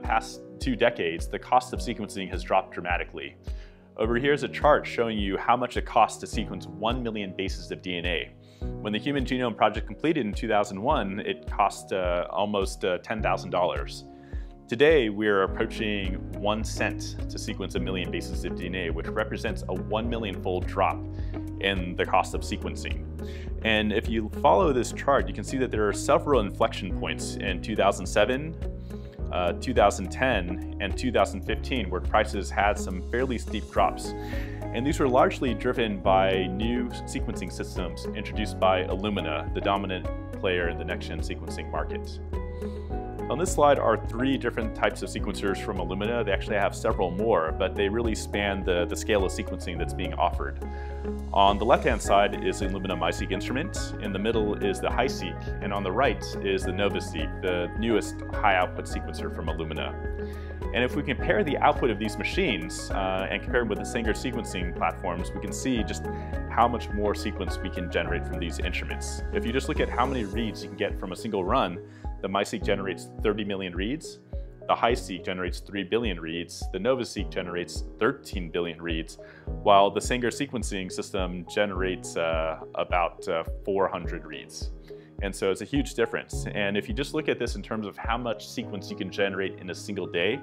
the past 2 decades, the cost of sequencing has dropped dramatically. Over here is a chart showing you how much it costs to sequence 1 million bases of DNA. When the Human Genome Project completed in 2001, it cost almost $10,000. Today, we're approaching 1 cent to sequence a million bases of DNA, which represents a 1,000,000-fold drop in the cost of sequencing. And if you follow this chart, you can see that there are several inflection points in 2007, 2010, and 2015, where prices had some fairly steep drops. And these were largely driven by new sequencing systems introduced by Illumina, the dominant player in the next-gen sequencing market. On this slide are 3 different types of sequencers from Illumina. They actually have several more, but they really span the scale of sequencing that's being offered. On the left-hand side is the Illumina MiSeq instrument, in the middle is the HiSeq, and on the right is the NovaSeq, the newest high-output sequencer from Illumina. And if we compare the output of these machines and compare them with the Sanger sequencing platforms, we can see just how much more sequence we can generate from these instruments. If you just look at how many reads you can get from a single run, the MiSeq generates 30 million reads, the HiSeq generates 3 billion reads, the NovaSeq generates 13 billion reads, while the Sanger sequencing system generates about 400 reads. And so it's a huge difference. And if you just look at this in terms of how much sequence you can generate in a single day,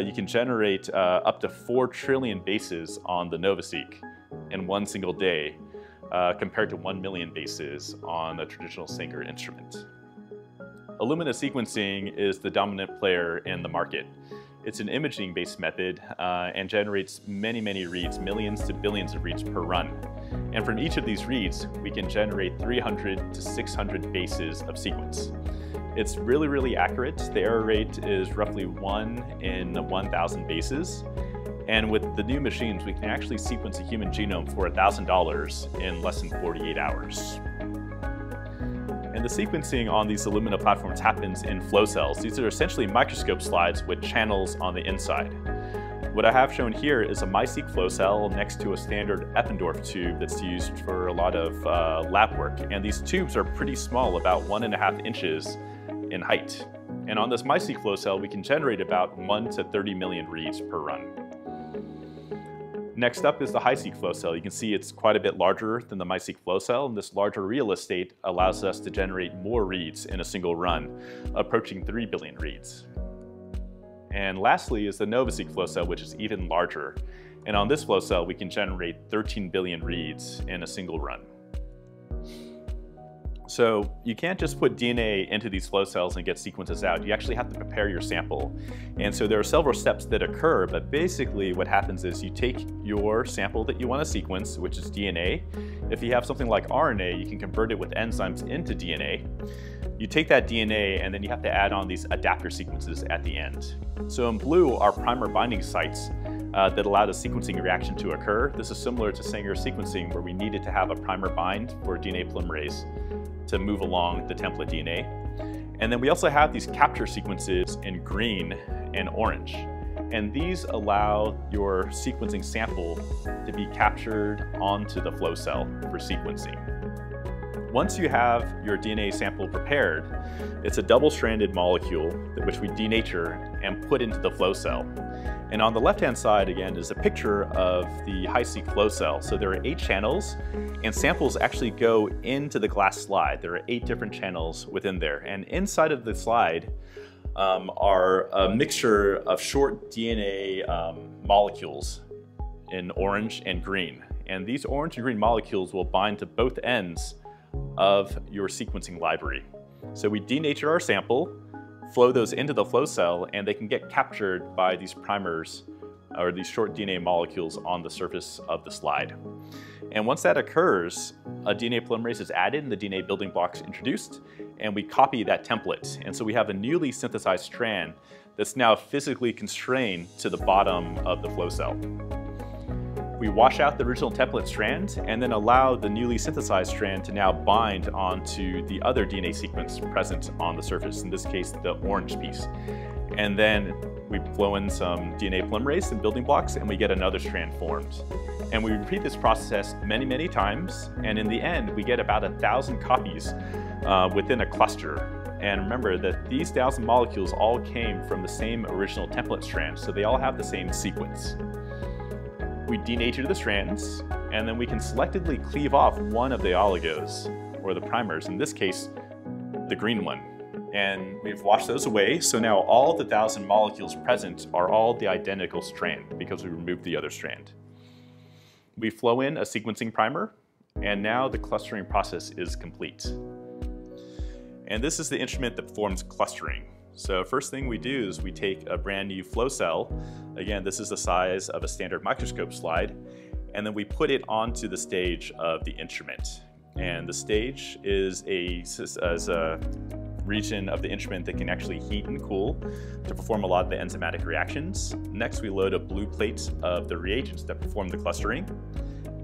you can generate up to 4 trillion bases on the NovaSeq in one single day, compared to 1 million bases on a traditional Sanger instrument. Illumina sequencing is the dominant player in the market. It's an imaging-based method and generates many, many reads, millions to billions of reads per run. And from each of these reads, we can generate 300 to 600 bases of sequence. It's really, really accurate. The error rate is roughly 1 in 1,000 bases. And with the new machines, we can actually sequence a human genome for $1,000 in less than 48 hours. And the sequencing on these Illumina platforms happens in flow cells. These are essentially microscope slides with channels on the inside. What I have shown here is a MiSeq flow cell next to a standard Eppendorf tube that's used for a lot of lab work. And these tubes are pretty small, about 1.5 inches in height. And on this MiSeq flow cell, we can generate about 1 to 30 million reads per run. Next up is the HiSeq flow cell. You can see it's quite a bit larger than the MiSeq flow cell, and this larger real estate allows us to generate more reads in a single run, approaching 3 billion reads. And lastly is the NovaSeq flow cell, which is even larger. And on this flow cell, we can generate 13 billion reads in a single run. So you can't just put DNA into these flow cells and get sequences out. You actually have to prepare your sample. And so there are several steps that occur, but basically what happens is you take your sample that you want to sequence, which is DNA. If you have something like RNA, you can convert it with enzymes into DNA. You take that DNA and then you have to add on these adapter sequences at the end. So in blue are primer binding sites that allowed a sequencing reaction to occur. This is similar to Sanger sequencing, where we needed to have a primer bind for DNA polymerase to move along the template DNA. And then we also have these capture sequences in green and orange. And these allow your sequencing sample to be captured onto the flow cell for sequencing. Once you have your DNA sample prepared, it's a double-stranded molecule which we denature and put into the flow cell. And on the left-hand side, again, is a picture of the HiSeq flow cell. So there are 8 channels, and samples actually go into the glass slide. There are 8 different channels within there. And inside of the slide are a mixture of short DNA molecules in orange and green. And these orange and green molecules will bind to both ends of your sequencing library. So we denature our sample, flow those into the flow cell, and they can get captured by these primers or these short DNA molecules on the surface of the slide. And once that occurs, a DNA polymerase is added and the DNA building blocks introduced, and we copy that template. And so we have a newly synthesized strand that's now physically constrained to the bottom of the flow cell. We wash out the original template strand and then allow the newly synthesized strand to now bind onto the other DNA sequence present on the surface, in this case, the orange piece. And then we flow in some DNA polymerase and building blocks, and we get another strand formed. And we repeat this process many, many times, and in the end, we get about 1,000 copies within a cluster. And remember that these 1,000 molecules all came from the same original template strand, so they all have the same sequence. We denature the strands, and then we can selectively cleave off one of the oligos, or the primers, in this case, the green one. And we've washed those away, so now all the 1,000 molecules present are all the identical strand, because we removed the other strand. We flow in a sequencing primer, and now the clustering process is complete. And this is the instrument that performs clustering. So first thing we do is we take a brand new flow cell. Again, this is the size of a standard microscope slide. And then we put it onto the stage of the instrument. And the stage is a region of the instrument that can actually heat and cool to perform a lot of the enzymatic reactions. Next, we load a blue plate of the reagents that perform the clustering.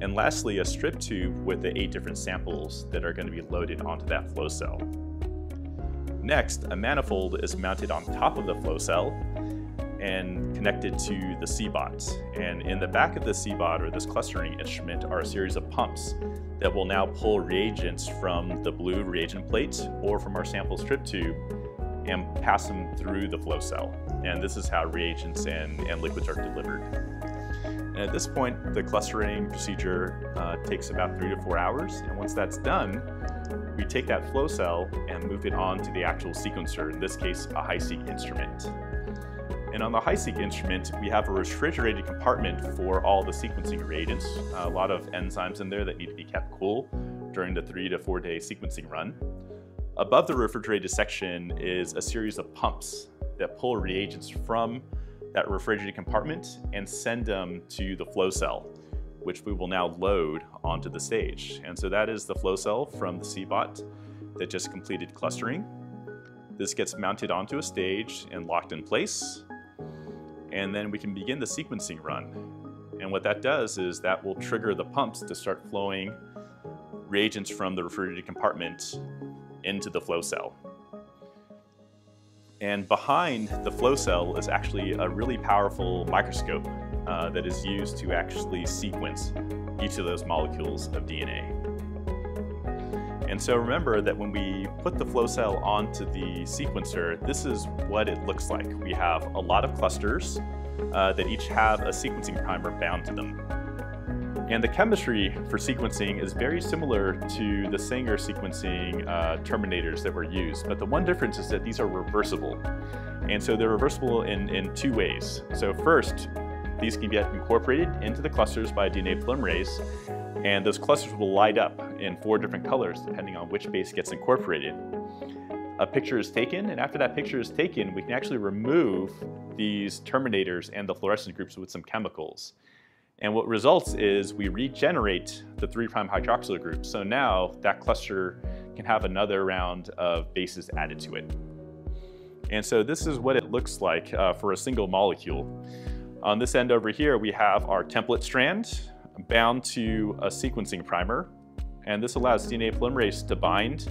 And lastly, a strip tube with the 8 different samples that are going to be loaded onto that flow cell. Next, a manifold is mounted on top of the flow cell and connected to the C-bot. And in the back of the C-bot, or this clustering instrument, are a series of pumps that will now pull reagents from the blue reagent plate or from our sample strip tube and pass them through the flow cell. And this is how reagents and liquids are delivered. And at this point, the clustering procedure takes about 3 to 4 hours. And once that's done, we take that flow cell and move it on to the actual sequencer, in this case, a HiSeq instrument. And on the HiSeq instrument, we have a refrigerated compartment for all the sequencing reagents, a lot of enzymes in there that need to be kept cool during the 3 to 4 day sequencing run. Above the refrigerated section is a series of pumps that pull reagents from that refrigerated compartment and send them to the flow cell, which we will now load onto the stage. And so that is the flow cell from the C-bot that just completed clustering. This gets mounted onto a stage and locked in place. And then we can begin the sequencing run. And what that does is that will trigger the pumps to start flowing reagents from the refrigerated compartment into the flow cell. And behind the flow cell is actually a really powerful microscope that is used to actually sequence each of those molecules of DNA. And so remember that when we put the flow cell onto the sequencer, this is what it looks like. We have a lot of clusters that each have a sequencing primer bound to them. And the chemistry for sequencing is very similar to the Sanger sequencing terminators that were used, but the one difference is that these are reversible. And so they're reversible in 2 ways. So first, these can get incorporated into the clusters by DNA polymerase, and those clusters will light up in 4 different colors depending on which base gets incorporated. A picture is taken, and after that picture is taken, we can actually remove these terminators and the fluorescent groups with some chemicals. And what results is we regenerate the 3' hydroxyl group, so now that cluster can have another round of bases added to it. And so this is what it looks like for a single molecule. On this end over here, we have our template strand bound to a sequencing primer, and this allows DNA polymerase to bind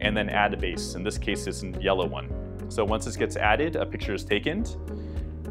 and then add a base. In this case, it's a yellow one. So once this gets added, a picture is taken,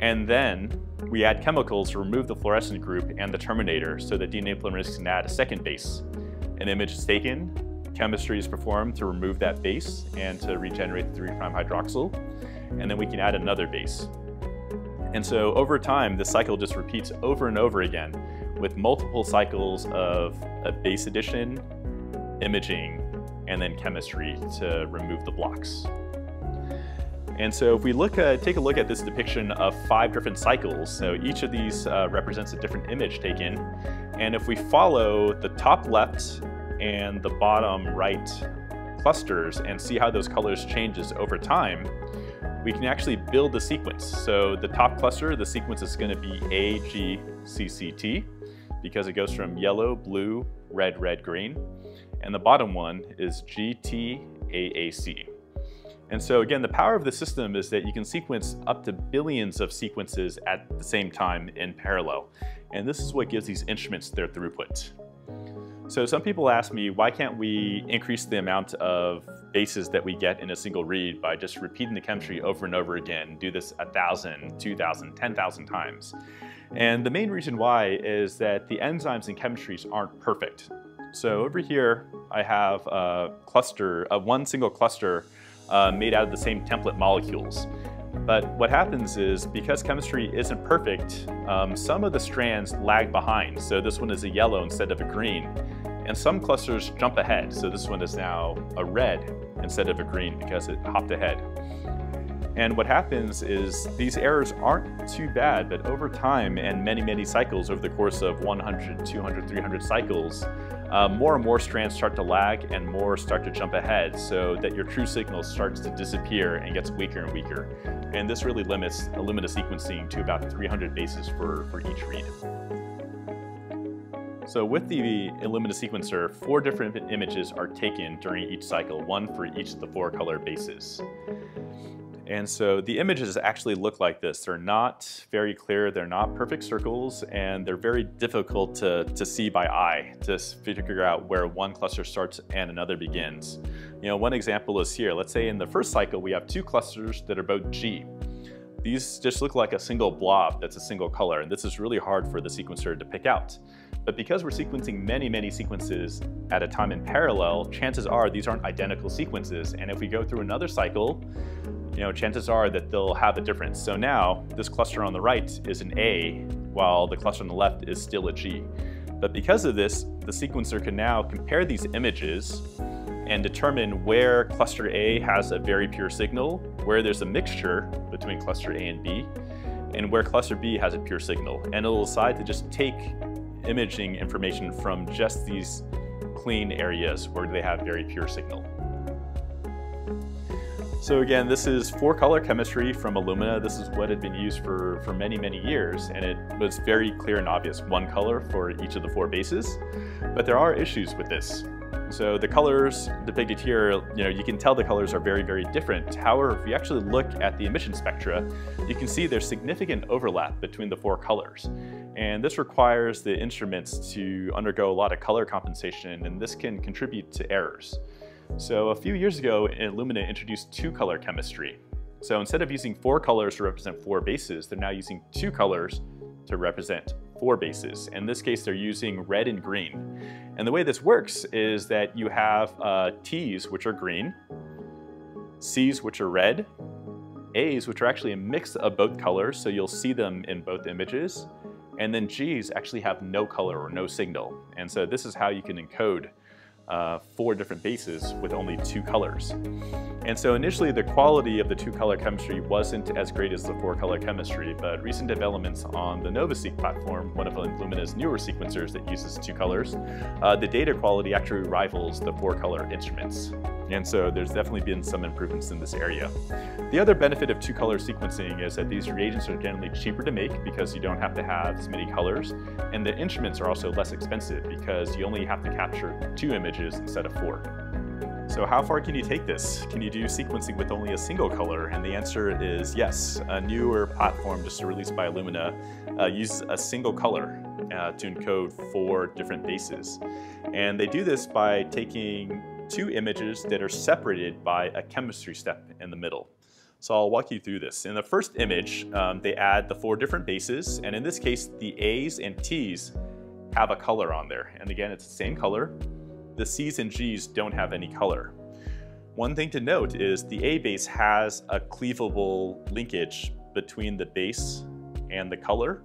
and then we add chemicals to remove the fluorescent group and the terminator so that DNA polymerase can add a second base. An image is taken, chemistry is performed to remove that base and to regenerate the 3' hydroxyl, and then we can add another base. And so over time, this cycle just repeats over and over again with multiple cycles of a base addition, imaging, and then chemistry to remove the blocks. And so if we take a look at this depiction of 5 different cycles, so each of these represents a different image taken. And if we follow the top left and the bottom right clusters and see how those colors changes over time, we can actually build the sequence. So the top cluster, the sequence is going to be A, G, C, C, T, because it goes from yellow, blue, red, red, green. And the bottom one is G, T, A, C. And so again, the power of the system is that you can sequence up to billions of sequences at the same time in parallel. And this is what gives these instruments their throughput. So some people ask me, why can't we increase the amount of bases that we get in a single read by just repeating the chemistry over and over again, do this 1,000, 2,000, 10,000 times? And the main reason why is that the enzymes and chemistries aren't perfect. So over here, I have a cluster, one single cluster made out of the same template molecules. But what happens is, because chemistry isn't perfect, some of the strands lag behind. So this one is a yellow instead of a green. And some clusters jump ahead. So this one is now a red instead of a green because it hopped ahead. And what happens is these errors aren't too bad, but over time and many, many cycles over the course of 100, 200, 300 cycles, more and more strands start to lag and more start to jump ahead, so that your true signal starts to disappear and gets weaker and weaker. And this really limits Illumina sequencing to about 300 bases for each read. So with the Illumina sequencer, 4 different images are taken during each cycle, one for each of the 4 color bases. And so the images actually look like this. They're not very clear, they're not perfect circles, and they're very difficult to see by eye, to figure out where one cluster starts and another begins. You know, one example is here. Let's say in the first cycle, we have 2 clusters that are both G. These just look like a single blob that's a single color, and this is really hard for the sequencer to pick out. But because we're sequencing many, many sequences at a time in parallel, chances are these aren't identical sequences, and if we go through another cycle, you know, chances are that they'll have a difference. So now this cluster on the right is an A, while the cluster on the left is still a G. But because of this, the sequencer can now compare these images and determine where cluster A has a very pure signal, where there's a mixture between cluster A and B, and where cluster B has a pure signal. And it'll decide to just take imaging information from just these clean areas where they have very pure signal. So again, this is 4-color chemistry from Illumina. This is what had been used for many, many years, and it was very clear and obvious, 1 color for each of the 4 bases. But there are issues with this. So the colors depicted here, you know, you can tell the colors are very, very different. However, if you actually look at the emission spectra, you can see there's significant overlap between the 4 colors. And this requires the instruments to undergo a lot of color compensation, and this can contribute to errors. So a few years ago, Illumina introduced 2-color chemistry. So instead of using 4 colors to represent 4 bases, they're now using 2 colors to represent 4 bases. In this case, they're using red and green. And the way this works is that you have T's, which are green, C's, which are red, A's, which are actually a mix of both colors, so you'll see them in both images, and then G's actually have no color or no signal. And so this is how you can encode 4 different bases with only 2 colors. And so initially the quality of the 2-color chemistry wasn't as great as the 4-color chemistry, but recent developments on the NovaSeq platform, one of Illumina's newer sequencers that uses 2 colors, the data quality actually rivals the 4-color instruments. And so there's definitely been some improvements in this area. The other benefit of 2-color sequencing is that these reagents are generally cheaper to make because you don't have to have as many colors, and the instruments are also less expensive because you only have to capture 2 images instead of 4. So how far can you take this? Can you do sequencing with only a single color? And the answer is yes. A newer platform just released by Illumina uses a single color to encode 4 different bases. And they do this by taking 2 images that are separated by a chemistry step in the middle. So I'll walk you through this. In the first image, they add the 4 different bases, and in this case, the A's and T's have a color on there. And again, it's the same color. The C's and G's don't have any color. One thing to note is the A base has a cleavable linkage between the base and the color,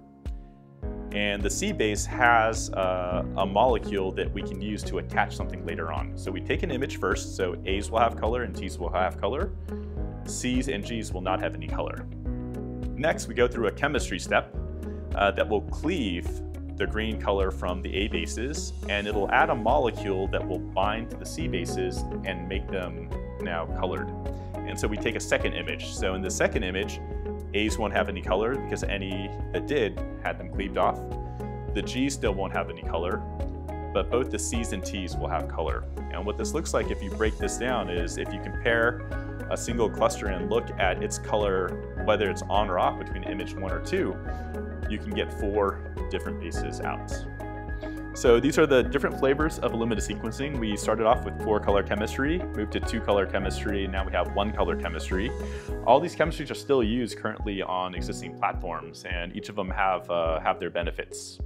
and the C base has a molecule that we can use to attach something later on. So we take an image first, so A's will have color and T's will have color. C's and G's will not have any color. Next, we go through a chemistry step that will cleave the green color from the A bases, and it'll add a molecule that will bind to the C bases and make them now colored. And so we take a second image. So in the second image, A's won't have any color because any that did had them cleaved off. The G's still won't have any color, but both the C's and T's will have color. And what this looks like if you break this down is if you compare a single cluster and look at its color, whether it's on or off between image 1 or 2, you can get 4 different bases out. So these are the different flavors of Illumina sequencing. We started off with 4-color chemistry, moved to 2-color chemistry, and now we have 1-color chemistry. All these chemistries are still used currently on existing platforms, and each of them have their benefits.